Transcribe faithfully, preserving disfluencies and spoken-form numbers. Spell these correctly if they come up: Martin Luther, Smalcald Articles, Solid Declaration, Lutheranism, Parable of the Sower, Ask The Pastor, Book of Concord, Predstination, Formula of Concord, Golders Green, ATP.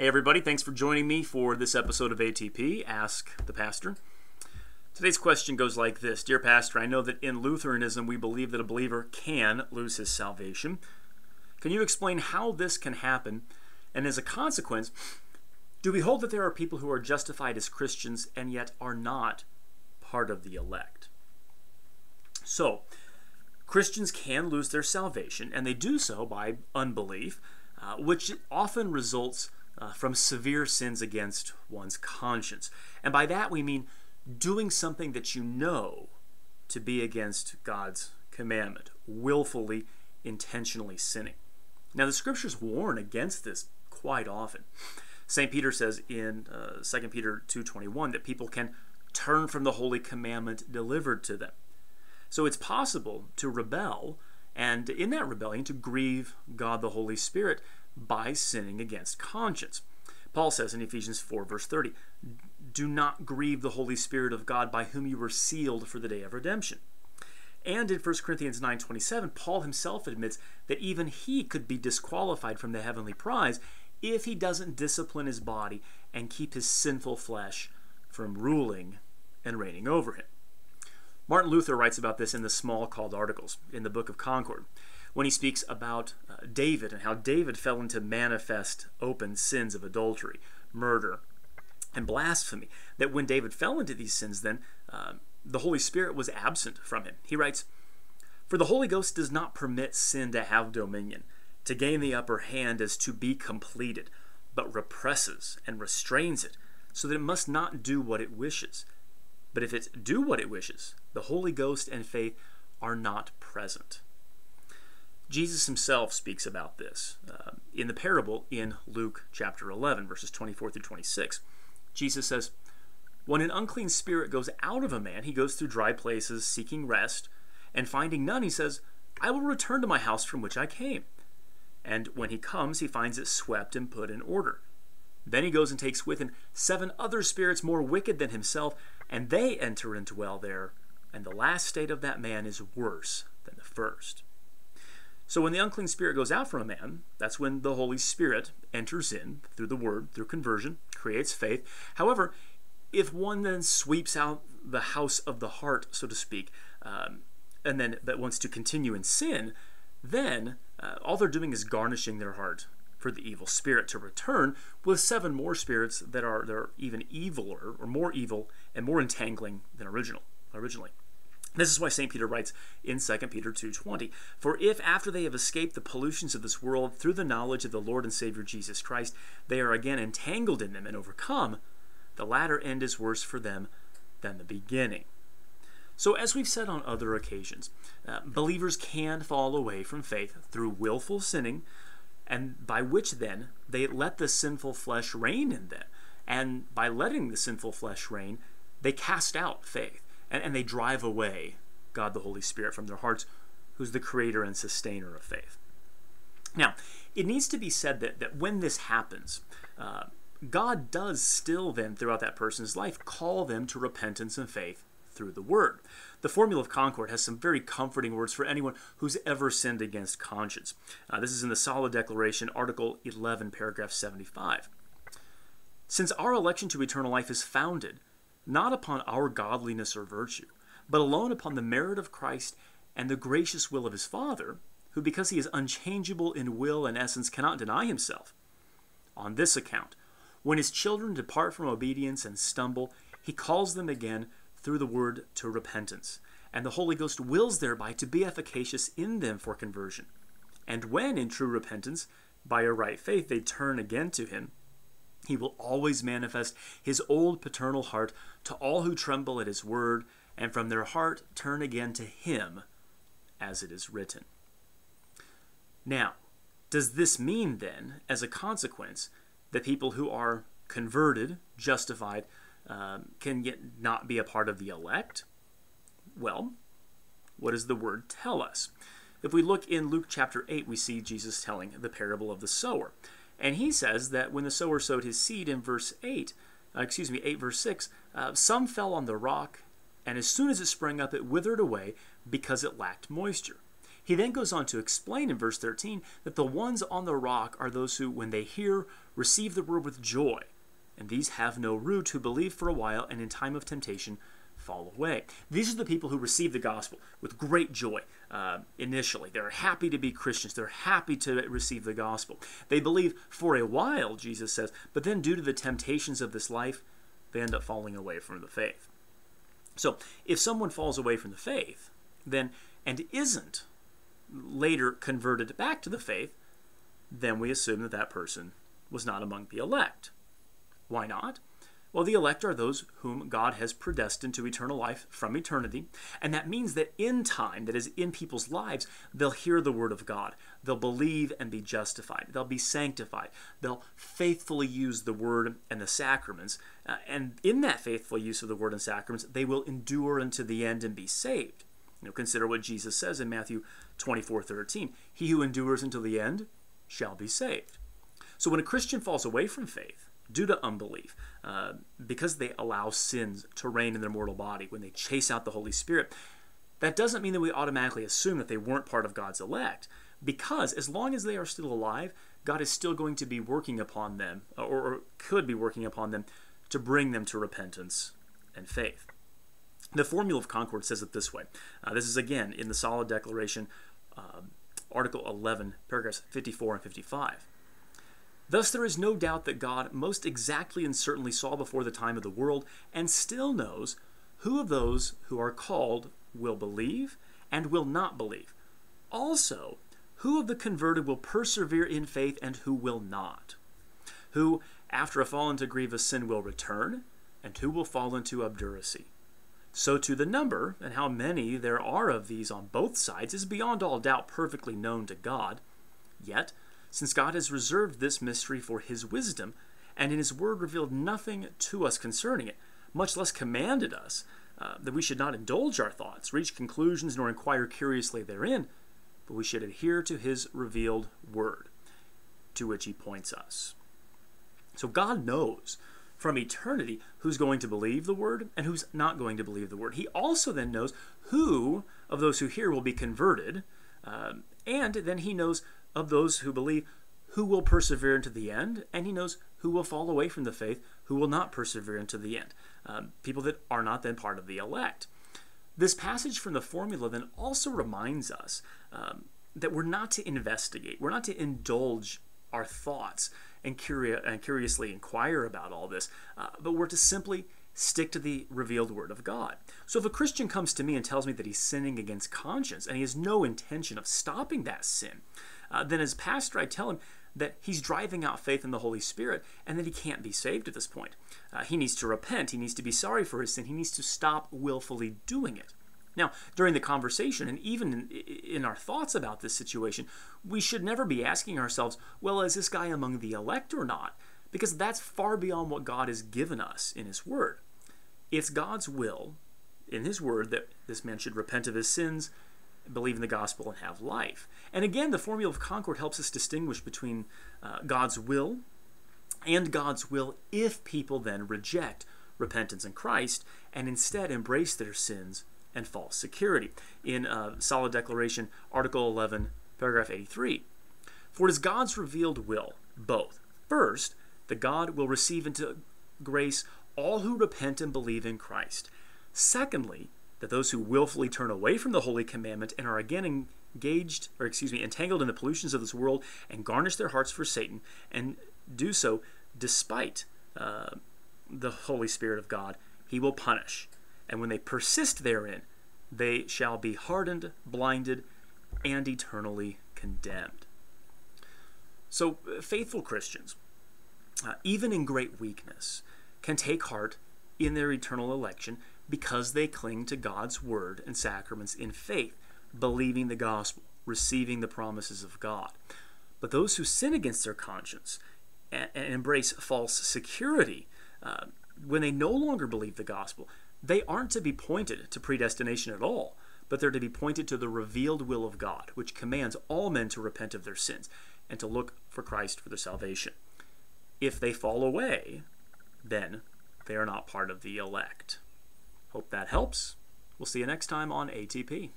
Hey everybody, thanks for joining me for this episode of A T P, Ask the Pastor. Today's question goes like this. Dear Pastor, I know that in Lutheranism we believe that a believer can lose his salvation. Can you explain how this can happen? And as a consequence, do we hold that there are people who are justified as Christians and yet are not part of the elect? So, Christians can lose their salvation, and they do so by unbelief, uh, which often results uh, from severe sins against one's conscience. And by that we mean doing something that you know to be against God's commandment, willfully, intentionally sinning. Now the scriptures warn against this quite often. Saint Peter says in uh, Second Peter two twenty-one that people can turn from the holy commandment delivered to them. So it's possible to rebel, and in that rebellion to grieve God the Holy Spirit by sinning against conscience. Paul says in Ephesians four verse thirty, do not grieve the Holy Spirit of God by whom you were sealed for the day of redemption. And in First Corinthians nine twenty-seven, Paul himself admits that even he could be disqualified from the heavenly prize if he doesn't discipline his body and keep his sinful flesh from ruling and reigning over him. Martin Luther writes about this in the Smalcald Articles in the Book of Concord when he speaks about uh, David and how David fell into manifest open sins of adultery, murder, and blasphemy. That when David fell into these sins, then uh, the Holy Spirit was absent from him. He writes, "For the Holy Ghost does not permit sin to have dominion. To gain the upper hand is to be completed, but represses and restrains it, so that it must not do what it wishes. But if it do what it wishes, the Holy Ghost and faith are not present." Jesus himself speaks about this uh, in the parable in Luke chapter eleven, verses twenty-four through twenty-six. Jesus says, "When an unclean spirit goes out of a man, he goes through dry places, seeking rest, and finding none, he says, 'I will return to my house from which I came.' And when he comes, he finds it swept and put in order. Then he goes and takes with him seven other spirits more wicked than himself, and they enter and dwell there, and the last state of that man is worse than the first." So when the unclean spirit goes out from a man, that's when the Holy Spirit enters in through the word, through conversion, creates faith. However, if one then sweeps out the house of the heart, so to speak, um, and then that wants to continue in sin, then uh, all they're doing is garnishing their heart for the evil spirit to return with seven more spirits that are, that are even eviler or more evil and more entangling than original originally. This is why Saint Peter writes in Second Peter two twenty, "For if after they have escaped the pollutions of this world through the knowledge of the Lord and Savior Jesus Christ, they are again entangled in them and overcome, the latter end is worse for them than the beginning." So as we've said on other occasions, uh, believers can fall away from faith through willful sinning, and by which then they let the sinful flesh reign in them. And by letting the sinful flesh reign, they cast out faith, and, and they drive away God the Holy Spirit from their hearts, who's the creator and sustainer of faith. Now, it needs to be said that, that when this happens, uh, God does still then, throughout that person's life, call them to repentance and faith through the Word. The Formula of Concord has some very comforting words for anyone who's ever sinned against conscience. Uh, this is in the Solid Declaration, Article eleven, paragraph seventy-five. "Since our election to eternal life is founded not upon our godliness or virtue, but alone upon the merit of Christ and the gracious will of his Father, who because he is unchangeable in will and essence cannot deny himself, on this account, when his children depart from obedience and stumble, he calls them again through the word to repentance, and the Holy Ghost wills thereby to be efficacious in them for conversion. And when, in true repentance, by a right faith, they turn again to him, he will always manifest his old paternal heart to all who tremble at his word, and from their heart turn again to him, as it is written." Now, does this mean then, as a consequence, that people who are converted, justified, Um, can yet not be a part of the elect? Well, what does the word tell us? If we look in Luke chapter eight, we see Jesus telling the parable of the sower. And he says that when the sower sowed his seed in verse eight, uh, excuse me, eight verse six, uh, some fell on the rock, and as soon as it sprang up, it withered away because it lacked moisture. He then goes on to explain in verse thirteen that the ones on the rock are those who, when they hear, receive the word with joy, and these have no root, who believe for a while and in time of temptation fall away. These are the people who receive the gospel with great joy uh, initially. They're happy to be Christians. They're happy to receive the gospel. They believe for a while, Jesus says, but then due to the temptations of this life, they end up falling away from the faith. So if someone falls away from the faith, then, and isn't later converted back to the faith, then we assume that that person was not among the elect. Why not? Well, the elect are those whom God has predestined to eternal life from eternity, and that means that in time, that is, in people's lives, they'll hear the word of God. They'll believe and be justified. They'll be sanctified. They'll faithfully use the word and the sacraments, uh, and in that faithful use of the word and sacraments, they will endure unto the end and be saved. You know, consider what Jesus says in Matthew twenty-four thirteen. He who endures until the end shall be saved. So when a Christian falls away from faith due to unbelief, uh, because they allow sins to reign in their mortal body, when they chase out the Holy Spirit, that doesn't mean that we automatically assume that they weren't part of God's elect, because as long as they are still alive, God is still going to be working upon them, or, or could be working upon them, to bring them to repentance and faith. The Formula of Concord says it this way. Uh, this is, again, in the Solid Declaration, uh, Article eleven, paragraphs fifty-four and fifty-five. Thus there is no doubt that God most exactly and certainly saw before the time of the world, and still knows who of those who are called will believe and will not believe. Also, who of the converted will persevere in faith and who will not. Who, after a fall into grievous sin, will return, and who will fall into obduracy. So to the number, and how many there are of these on both sides, is beyond all doubt perfectly known to God. Yet, since God has reserved this mystery for his wisdom, and in his word revealed nothing to us concerning it, much less commanded us, uh, that we should not indulge our thoughts, reach conclusions, nor inquire curiously therein, but we should adhere to his revealed word, to which he points us. So God knows from eternity who's going to believe the word and who's not going to believe the word. He also then knows who of those who hear will be converted, um, and then he knows of those who believe who will persevere into the end, and he knows who will fall away from the faith, who will not persevere into the end, um, people that are not then part of the elect. This passage from the Formula then also reminds us um, that we're not to investigate, we're not to indulge our thoughts and, curio and curiously inquire about all this, uh, but we're to simply stick to the revealed word of God. So if a Christian comes to me and tells me that he's sinning against conscience and he has no intention of stopping that sin, uh, then as pastor I tell him that he's driving out faith in the Holy Spirit and that he can't be saved at this point. Uh, he needs to repent, he needs to be sorry for his sin, he needs to stop willfully doing it. Now, during the conversation, and even in, in our thoughts about this situation, we should never be asking ourselves, well, is this guy among the elect or not? Because that's far beyond what God has given us in his word. It's God's will in his word that this man should repent of his sins, believe in the gospel, and have life. And again, the Formula of Concord helps us distinguish between uh, God's will and God's will if people then reject repentance in Christ and instead embrace their sins and false security. In uh, Solid Declaration, Article eleven, paragraph eighty-three. For it is God's revealed will, both. First, that God will receive into grace all who repent and believe in Christ. Secondly, that those who willfully turn away from the holy commandment and are again engaged, or excuse me, entangled in the pollutions of this world and garnish their hearts for Satan and do so despite uh, the Holy Spirit of God, he will punish. And when they persist therein, they shall be hardened, blinded, and eternally condemned. So, faithful Christians, uh, even in great weakness, can take heart in their eternal election because they cling to God's word and sacraments in faith, believing the gospel, receiving the promises of God. But those who sin against their conscience and embrace false security, uh, when they no longer believe the gospel, they aren't to be pointed to predestination at all, but they're to be pointed to the revealed will of God, which commands all men to repent of their sins and to look for Christ for their salvation. If they fall away, then they are not part of the elect. Hope that helps. We'll see you next time on A T P.